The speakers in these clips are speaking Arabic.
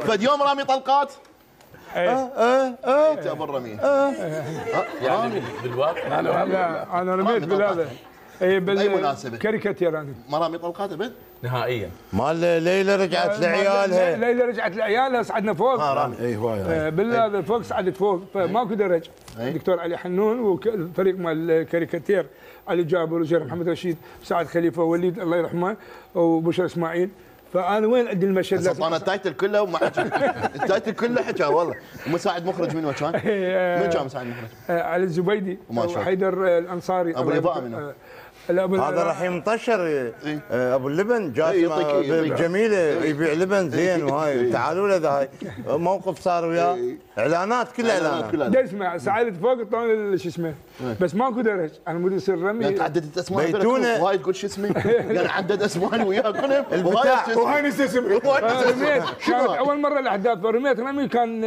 فد يوم رامي طلقات ايه جاب الرميه يعني بالواقع انا رميت بالهذا اي مناسبه كاريكاتير انا ما رامي طلقات ابد نهائيا مال ليلى رجعت لعيالها ليلى رجعت لعيالها صعدنا فوق رامي اي هواي بالله فوق صعدت فوق فماكو درج الدكتور علي حنون والفريق مال الكاريكاتير علي جابر وجير محمد رشيد سعد خليفه وليد الله يرحمه وبشر اسماعيل فانا وين عندي المشهد لازم انا التايتل كله وما حكى التايتل كله حكى والله مساعد مخرج منو كان؟ من كان مساعد مخرج؟ علي الزبيدي وحيدر الانصاري ابو الاضاءه منو؟ هذا راح ينطشر ابو اللبن جاي بالجميله يبيع لبن زين وهاي تعالوا له ذا هاي موقف صار وياه اعلانات كلها اعلانات اسمع سعادة فوق طول شو اسمه بس ماكو درج انا مود يصير رمي يعني تعددت اسماء بيتونه وايد تقول شو اسمه يعني عدد اسماء وياه كلهم وهاي نسي اسمه كانت اول مره الاحداث فرميت رمي كان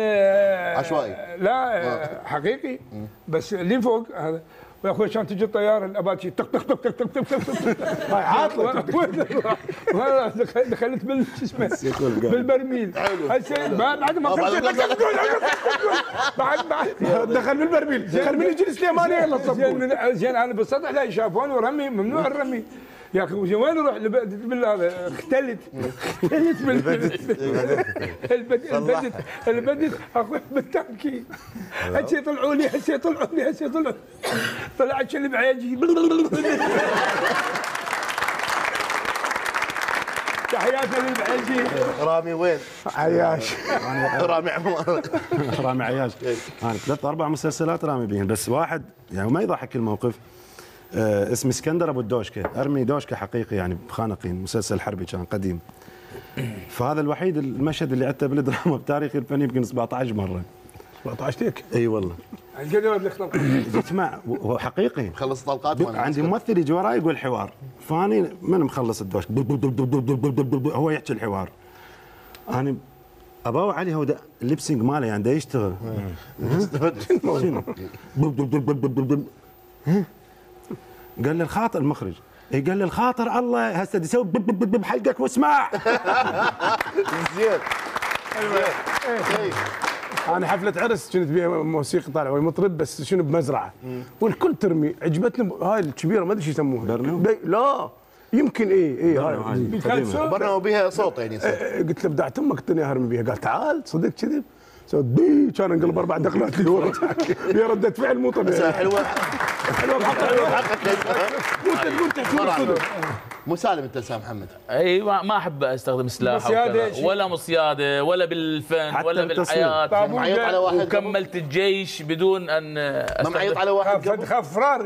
عشوائي لا حقيقي بس اللي فوق هذا يا اخوي كان تجي الطياره الاباتشي تك تك تك تك تك تك هاي عاطله دخلت بال شو اسمه بالبرميل هسه بعد ما بعد دخل بالبرميل دخل من يجي سليماني يلا صفوا زين انا بالسطح لا يشافوني ورمي ممنوع الرمي يا اخي وين اروح بالهذا اختلت البدت اخوي بالتبكي هسه طلعوا لي طلعت شلب عيجي تحياتنا للبعيجي رامي وين؟ عياش رامي عمار رامي عياش انا 3 4 مسلسلات رامي بيهن بس واحد يعني ما يضحك الموقف اسم اسكندر ابو الدوشكه، ارمي دوشكه حقيقي يعني بخانقين، مسلسل حربي كان قديم. فهذا الوحيد المشهد اللي عدته بالدراما بتاريخي الفني يمكن 17 مره. 17 تيك؟ اي والله. القدر اسمع وحقيقي خلص طلقات عندي ممثل يجي وراي يقول حوار، فاني من مخلص الدوشكه هو يحكي الحوار. انا اباوع عليه هو اللبسنج ماله يعني دا يشتغل. قال لي الخاطر المخرج قال لي الخاطر الله هسه يسوي بب حقك واسمع زين انا حفله عرس كنت بيها موسيقى طالع والمطرب بس شنو بمزرعه والكل ترمي عجبتني هاي الكبيره ما ادري شو يسموها لا يمكن اي هاي برنوا بيها صوت يعني قلت له بدعت امك تني هرمي بيها قال تعال صدق كذب صدق كان انقلب 4 دقلات لي ورا يا رده فعل مو طبيعي حلوه حلوه وانت تقول تحكي مو سالم انت لسان محمد اي ما احب استخدم السلاح ولا مصياده ولا بالفن ولا بالحياه معيط على واحد وكملت الجيش بدون ان ما معيط على واحد خفرار